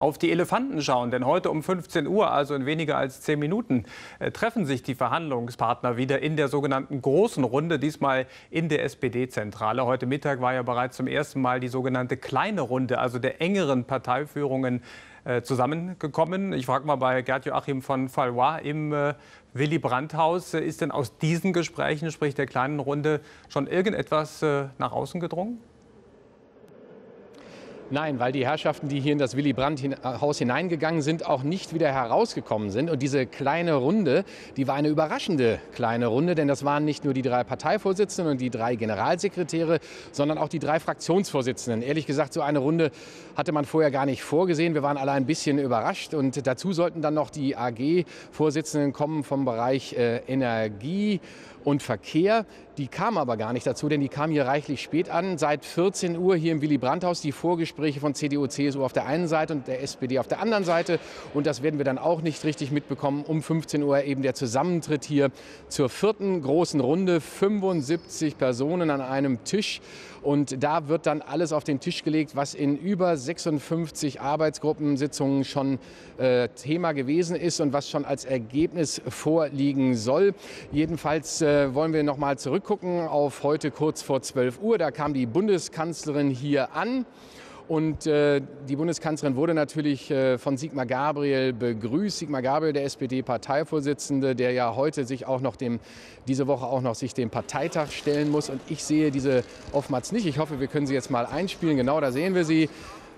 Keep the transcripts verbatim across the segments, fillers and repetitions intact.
Auf die Elefanten schauen, denn heute um fünfzehn Uhr, also in weniger als zehn Minuten, treffen sich die Verhandlungspartner wieder in der sogenannten großen Runde, diesmal in der S P D-Zentrale. Heute Mittag war ja bereits zum ersten Mal die sogenannte kleine Runde, also der engeren Parteiführungen, äh, zusammengekommen. Ich frage mal bei Gerd Joachim von Falois im äh, Willy-Brandt-Haus, äh, ist denn aus diesen Gesprächen, sprich der kleinen Runde, schon irgendetwas äh, nach außen gedrungen? Nein, weil die Herrschaften, die hier in das Willy-Brandt-Haus hineingegangen sind, auch nicht wieder herausgekommen sind. Und diese kleine Runde, die war eine überraschende kleine Runde, denn das waren nicht nur die drei Parteivorsitzenden und die drei Generalsekretäre, sondern auch die drei Fraktionsvorsitzenden. Ehrlich gesagt, so eine Runde hatte man vorher gar nicht vorgesehen. Wir waren alle ein bisschen überrascht. Und dazu sollten dann noch die A G-Vorsitzenden kommen vom Bereich äh, Energie und Verkehr. Die kamen aber gar nicht dazu, denn die kamen hier reichlich spät an. Seit vierzehn Uhr hier im Willy-Brandt-Haus die Vorgespräche von C D U, C S U auf der einen Seite und der S P D auf der anderen Seite. Und das werden wir dann auch nicht richtig mitbekommen. Um fünfzehn Uhr eben der Zusammentritt hier zur vierten großen Runde. fünfundsiebzig Personen an einem Tisch. Und da wird dann alles auf den Tisch gelegt, was in über sechsundfünfzig Arbeitsgruppensitzungen schon äh, Thema gewesen ist und was schon als Ergebnis vorliegen soll. Jedenfalls äh, wollen wir noch mal zurück gucken auf heute kurz vor zwölf Uhr. Da kam die Bundeskanzlerin hier an. Und äh, die Bundeskanzlerin wurde natürlich äh, von Sigmar Gabriel begrüßt. Sigmar Gabriel, der S P D-Parteivorsitzende, der ja heute sich auch noch dem, diese Woche auch noch sich dem Parteitag stellen muss. Und ich sehe diese oftmals nicht. Ich hoffe, wir können sie jetzt mal einspielen. Genau, da sehen wir sie.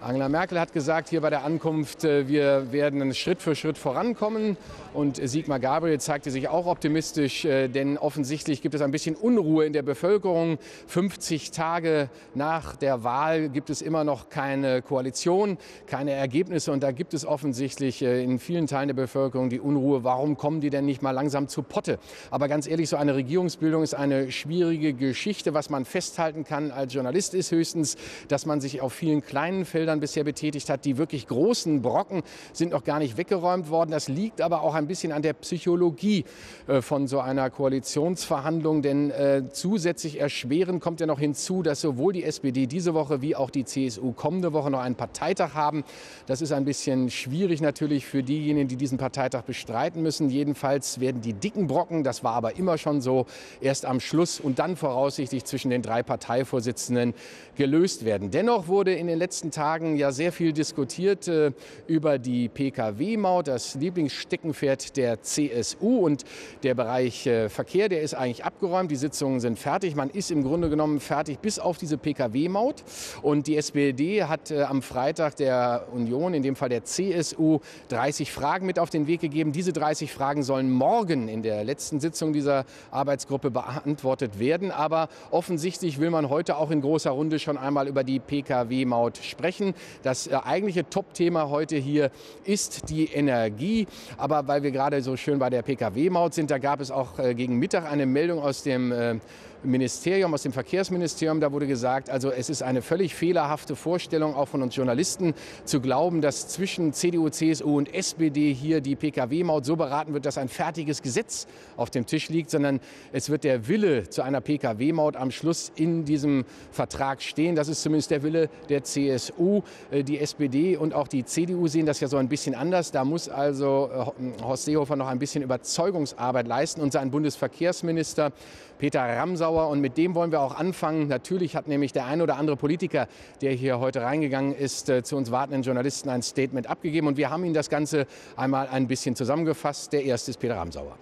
Angela Merkel hat gesagt, hier bei der Ankunft, wir werden Schritt für Schritt vorankommen. Und Sigmar Gabriel zeigte sich auch optimistisch, denn offensichtlich gibt es ein bisschen Unruhe in der Bevölkerung. fünfzig Tage nach der Wahl gibt es immer noch keine Koalition, keine Ergebnisse. Und da gibt es offensichtlich in vielen Teilen der Bevölkerung die Unruhe. Warum kommen die denn nicht mal langsam zu Potte? Aber ganz ehrlich, so eine Regierungsbildung ist eine schwierige Geschichte. Was man festhalten kann als Journalist ist höchstens, dass man sich auf vielen kleinen Feldern bisher betätigt hat. Die wirklich großen Brocken sind noch gar nicht weggeräumt worden. Das liegt aber auch ein bisschen an der Psychologie äh, von so einer Koalitionsverhandlung. Denn äh, zusätzlich erschwerend kommt ja noch hinzu, dass sowohl die S P D diese Woche wie auch die C S U kommende Woche noch einen Parteitag haben. Das ist ein bisschen schwierig natürlich für diejenigen, die diesen Parteitag bestreiten müssen. Jedenfalls werden die dicken Brocken, das war aber immer schon so, erst am Schluss und dann voraussichtlich zwischen den drei Parteivorsitzenden gelöst werden. Dennoch wurde in den letzten Tagen ja sehr viel diskutiert äh, über die P K W-Maut, das Lieblingssteckenpferd der C S U. Und der Bereich äh, Verkehr, der ist eigentlich abgeräumt. Die Sitzungen sind fertig. Man ist im Grunde genommen fertig bis auf diese P K W-Maut. Und die S P D hat äh, am Freitag der Union, in dem Fall der C S U, dreißig Fragen mit auf den Weg gegeben. Diese dreißig Fragen sollen morgen in der letzten Sitzung dieser Arbeitsgruppe beantwortet werden. Aber offensichtlich will man heute auch in großer Runde schon einmal über die P K W-Maut sprechen. Das eigentliche Top-Thema heute hier ist die Energie. Aber weil wir gerade so schön bei der P K W-Maut sind, da gab es auch gegen Mittag eine Meldung aus dem Ministerium, aus dem Verkehrsministerium. Da wurde gesagt, also es ist eine völlig fehlerhafte Vorstellung, auch von uns Journalisten, zu glauben, dass zwischen C D U, C S U und S P D hier die P K W-Maut so beraten wird, dass ein fertiges Gesetz auf dem Tisch liegt, sondern es wird der Wille zu einer P K W-Maut am Schluss in diesem Vertrag stehen. Das ist zumindest der Wille der C S U. Die S P D und auch die C D U sehen das ja so ein bisschen anders. Da muss also Horst Seehofer noch ein bisschen Überzeugungsarbeit leisten und sein Bundesverkehrsminister Peter Ramsauer. Und mit dem wollen wir auch anfangen. Natürlich hat nämlich der ein oder andere Politiker, der hier heute reingegangen ist, zu uns wartenden Journalisten ein Statement abgegeben. Und wir haben Ihnen das Ganze einmal ein bisschen zusammengefasst. Der erste ist Peter Ramsauer.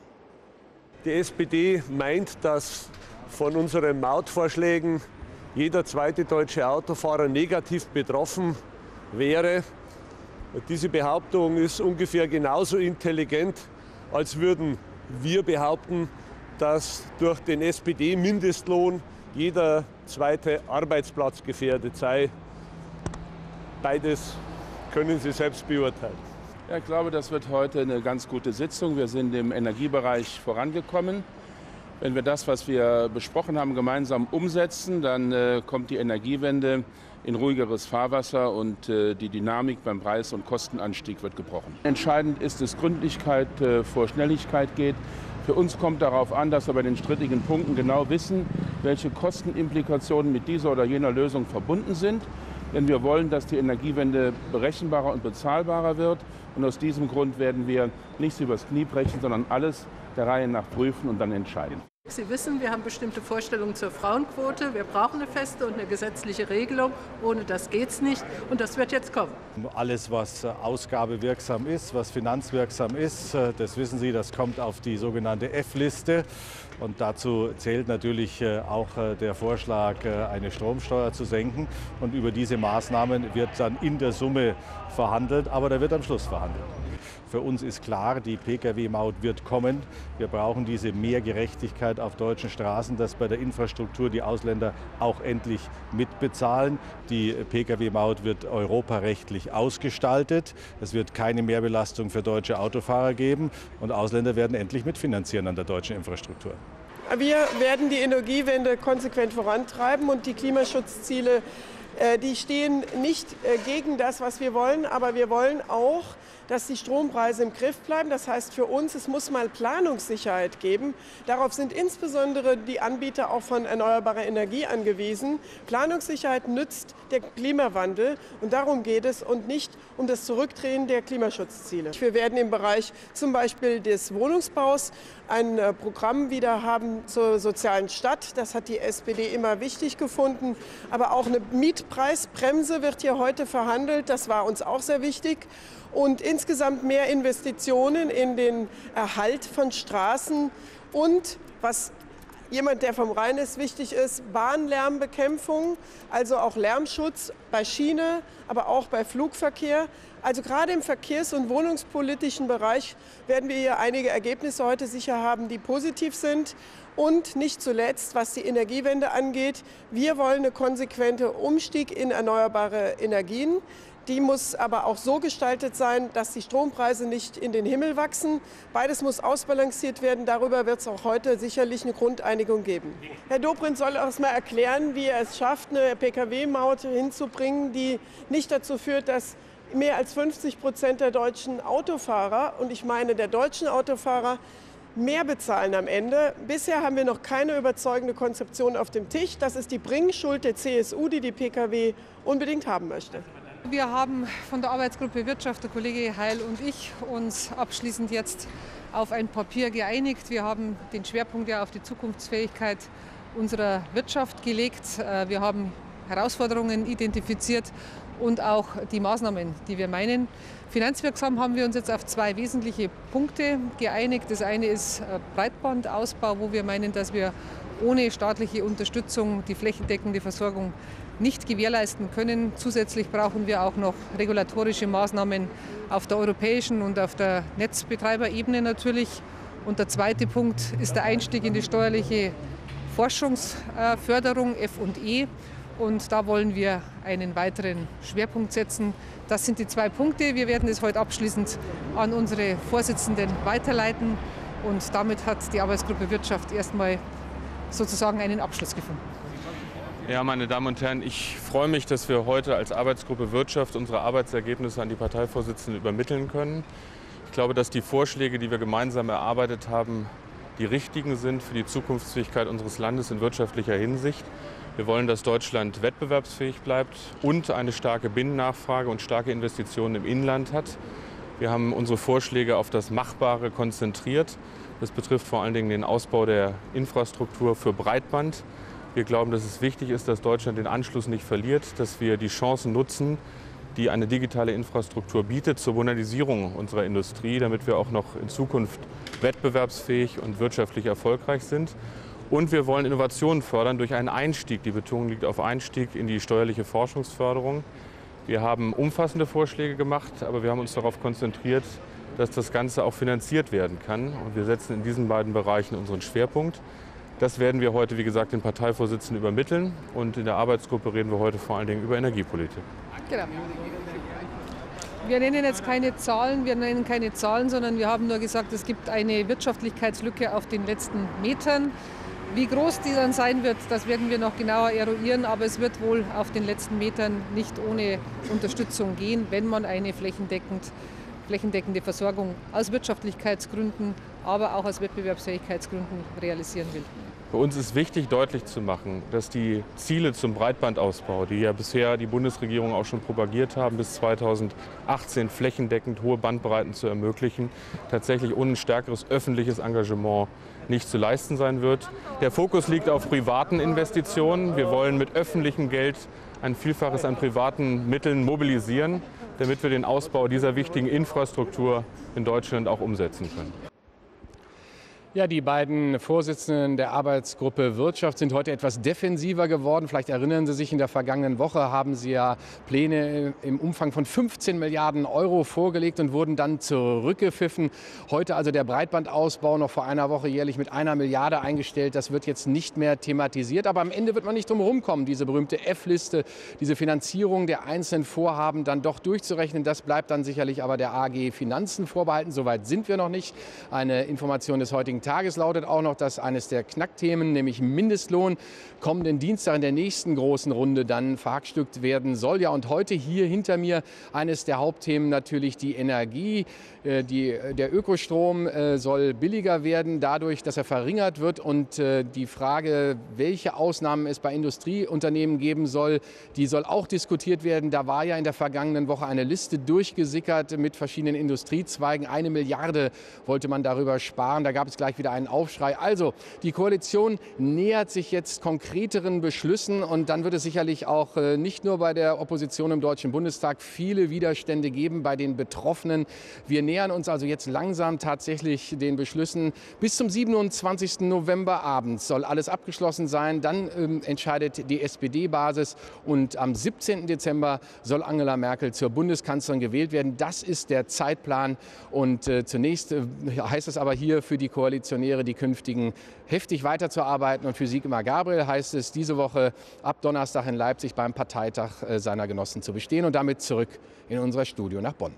Die S P D meint, dass von unseren Mautvorschlägen jeder zweite deutsche Autofahrer negativ betroffen wäre. Diese Behauptung ist ungefähr genauso intelligent, als würden wir behaupten, dass durch den S P D-Mindestlohn jeder zweite Arbeitsplatz gefährdet sei. Beides können Sie selbst beurteilen. Ja, ich glaube, das wird heute eine ganz gute Sitzung. Wir sind im Energiebereich vorangekommen. Wenn wir das, was wir besprochen haben, gemeinsam umsetzen, dann äh, kommt die Energiewende in ruhigeres Fahrwasser und äh, die Dynamik beim Preis- und Kostenanstieg wird gebrochen. Entscheidend ist, dass Gründlichkeit äh, vor Schnelligkeit geht. Für uns kommt darauf an, dass wir bei den strittigen Punkten genau wissen, welche Kostenimplikationen mit dieser oder jener Lösung verbunden sind. Denn wir wollen, dass die Energiewende berechenbarer und bezahlbarer wird. Und aus diesem Grund werden wir nichts übers Knie brechen, sondern alles der Reihe nach prüfen und dann entscheiden. Sie wissen, wir haben bestimmte Vorstellungen zur Frauenquote. Wir brauchen eine feste und eine gesetzliche Regelung. Ohne das geht es nicht. Und das wird jetzt kommen. Alles, was ausgabewirksam ist, was finanzwirksam ist, das wissen Sie, das kommt auf die sogenannte F-Liste. Und dazu zählt natürlich auch der Vorschlag, eine Stromsteuer zu senken. Und über diese Maßnahmen wird dann in der Summe verhandelt. Aber da wird am Schluss verhandelt. Für uns ist klar, die P K W-Maut wird kommen. Wir brauchen diese mehr Gerechtigkeit auf deutschen Straßen, dass bei der Infrastruktur die Ausländer auch endlich mitbezahlen. Die P K W-Maut wird europarechtlich ausgestaltet. Es wird keine Mehrbelastung für deutsche Autofahrer geben. Und Ausländer werden endlich mitfinanzieren an der deutschen Infrastruktur. Wir werden die Energiewende konsequent vorantreiben und die Klimaschutzziele, die stehen nicht gegen das, was wir wollen, aber wir wollen auch, dass die Strompreise im Griff bleiben. Das heißt für uns, es muss mal Planungssicherheit geben. Darauf sind insbesondere die Anbieter auch von erneuerbarer Energie angewiesen. Planungssicherheit nützt der Klimawandel und darum geht es und nicht um das Zurückdrehen der Klimaschutzziele. Wir werden im Bereich zum Beispiel des Wohnungsbaus ein Programm wieder haben zur sozialen Stadt. Das hat die S P D immer wichtig gefunden. Aber auch eine Mietpreisbremse wird hier heute verhandelt. Das war uns auch sehr wichtig. Und insgesamt mehr Investitionen in den Erhalt von Straßen und, was jemand, der vom Rhein ist, wichtig ist, Bahnlärmbekämpfung, also auch Lärmschutz bei Schiene, aber auch bei Flugverkehr. Also gerade im verkehrs- und wohnungspolitischen Bereich werden wir hier einige Ergebnisse heute sicher haben, die positiv sind. Und nicht zuletzt, was die Energiewende angeht, wir wollen einen konsequenten Umstieg in erneuerbare Energien. Die muss aber auch so gestaltet sein, dass die Strompreise nicht in den Himmel wachsen. Beides muss ausbalanciert werden. Darüber wird es auch heute sicherlich eine Grundeinigung geben. Herr Dobrindt soll erst mal erklären, wie er es schafft, eine P K W-Maut hinzubringen, die nicht dazu führt, dass mehr als fünfzig Prozent der deutschen Autofahrer, und ich meine der deutschen Autofahrer, mehr bezahlen am Ende. Bisher haben wir noch keine überzeugende Konzeption auf dem Tisch. Das ist die Bringschuld der C S U, die die P K W unbedingt haben möchte. Wir haben von der Arbeitsgruppe Wirtschaft, der Kollege Heil und ich, uns abschließend jetzt auf ein Papier geeinigt. Wir haben den Schwerpunkt ja auf die Zukunftsfähigkeit unserer Wirtschaft gelegt. Wir haben Herausforderungen identifiziert und auch die Maßnahmen, die wir meinen. Finanzwirksam haben wir uns jetzt auf zwei wesentliche Punkte geeinigt. Das eine ist Breitbandausbau, wo wir meinen, dass wir ohne staatliche Unterstützung die flächendeckende Versorgung nicht gewährleisten können. Zusätzlich brauchen wir auch noch regulatorische Maßnahmen auf der europäischen und auf der Netzbetreiberebene natürlich. Und der zweite Punkt ist der Einstieg in die steuerliche Forschungsförderung F und E. Und da wollen wir einen weiteren Schwerpunkt setzen. Das sind die zwei Punkte. Wir werden es heute abschließend an unsere Vorsitzenden weiterleiten. Und damit hat die Arbeitsgruppe Wirtschaft erstmal sozusagen einen Abschluss gefunden. Ja, meine Damen und Herren, ich freue mich, dass wir heute als Arbeitsgruppe Wirtschaft unsere Arbeitsergebnisse an die Parteivorsitzenden übermitteln können. Ich glaube, dass die Vorschläge, die wir gemeinsam erarbeitet haben, die richtigen sind für die Zukunftsfähigkeit unseres Landes in wirtschaftlicher Hinsicht. Wir wollen, dass Deutschland wettbewerbsfähig bleibt und eine starke Binnennachfrage und starke Investitionen im Inland hat. Wir haben unsere Vorschläge auf das Machbare konzentriert. Das betrifft vor allen Dingen den Ausbau der Infrastruktur für Breitband. Wir glauben, dass es wichtig ist, dass Deutschland den Anschluss nicht verliert, dass wir die Chancen nutzen, die eine digitale Infrastruktur bietet zur Modernisierung unserer Industrie, damit wir auch noch in Zukunft wettbewerbsfähig und wirtschaftlich erfolgreich sind. Und wir wollen Innovationen fördern durch einen Einstieg. Die Betonung liegt auf Einstieg in die steuerliche Forschungsförderung. Wir haben umfassende Vorschläge gemacht, aber wir haben uns darauf konzentriert, dass das Ganze auch finanziert werden kann. Und wir setzen in diesen beiden Bereichen unseren Schwerpunkt. Das werden wir heute, wie gesagt, den Parteivorsitzenden übermitteln. Und in der Arbeitsgruppe reden wir heute vor allen Dingen über Energiepolitik. Genau. Wir nennen jetzt keine Zahlen, wir nennen keine Zahlen, sondern wir haben nur gesagt, es gibt eine Wirtschaftlichkeitslücke auf den letzten Metern. Wie groß die dann sein wird, das werden wir noch genauer eruieren, aber es wird wohl auf den letzten Metern nicht ohne Unterstützung gehen, wenn man eine flächendeckend flächendeckende Versorgung aus Wirtschaftlichkeitsgründen, aber auch aus Wettbewerbsfähigkeitsgründen realisieren will. Bei uns ist wichtig, deutlich zu machen, dass die Ziele zum Breitbandausbau, die ja bisher die Bundesregierung auch schon propagiert haben, bis zweitausendachtzehn flächendeckend hohe Bandbreiten zu ermöglichen, tatsächlich ohne ein stärkeres öffentliches Engagement nicht zu leisten sein wird. Der Fokus liegt auf privaten Investitionen. Wir wollen mit öffentlichem Geld ein Vielfaches an privaten Mitteln mobilisieren, damit wir den Ausbau dieser wichtigen Infrastruktur in Deutschland auch umsetzen können. Ja, die beiden Vorsitzenden der Arbeitsgruppe Wirtschaft sind heute etwas defensiver geworden. Vielleicht erinnern Sie sich, in der vergangenen Woche haben sie ja Pläne im Umfang von fünfzehn Milliarden Euro vorgelegt und wurden dann zurückgepfiffen. Heute also der Breitbandausbau, noch vor einer Woche jährlich mit einer Milliarde eingestellt. Das wird jetzt nicht mehr thematisiert. Aber am Ende wird man nicht drum rumkommen, diese berühmte F-Liste, diese Finanzierung der einzelnen Vorhaben dann doch durchzurechnen. Das bleibt dann sicherlich aber der A G Finanzen vorbehalten. Soweit sind wir noch nicht. Eine Information des heutigen Tages lautet auch noch, dass eines der Knackthemen, nämlich Mindestlohn, kommenden Dienstag in der nächsten großen Runde dann verhackstückt werden soll. Ja, und heute hier hinter mir eines der Hauptthemen natürlich die Energie. Die, der Ökostrom soll billiger werden, dadurch, dass er verringert wird. Und die Frage, welche Ausnahmen es bei Industrieunternehmen geben soll, die soll auch diskutiert werden. Da war ja in der vergangenen Woche eine Liste durchgesickert mit verschiedenen Industriezweigen. Eine Milliarde wollte man darüber sparen. Da gab es gleich wieder einen Aufschrei. Also, die Koalition nähert sich jetzt konkreteren Beschlüssen und dann wird es sicherlich auch äh, nicht nur bei der Opposition im Deutschen Bundestag viele Widerstände geben bei den Betroffenen. Wir nähern uns also jetzt langsam tatsächlich den Beschlüssen. Bis zum siebenundzwanzigsten November abends soll alles abgeschlossen sein. Dann ähm, entscheidet die S P D-Basis und am siebzehnten Dezember soll Angela Merkel zur Bundeskanzlerin gewählt werden. Das ist der Zeitplan und äh, zunächst äh, heißt es aber hier für die Koalition, die künftigen, heftig weiterzuarbeiten. Und für Sigmar Gabriel heißt es, diese Woche ab Donnerstag in Leipzig beim Parteitag seiner Genossen zu bestehen. Und damit zurück in unser Studio nach Bonn.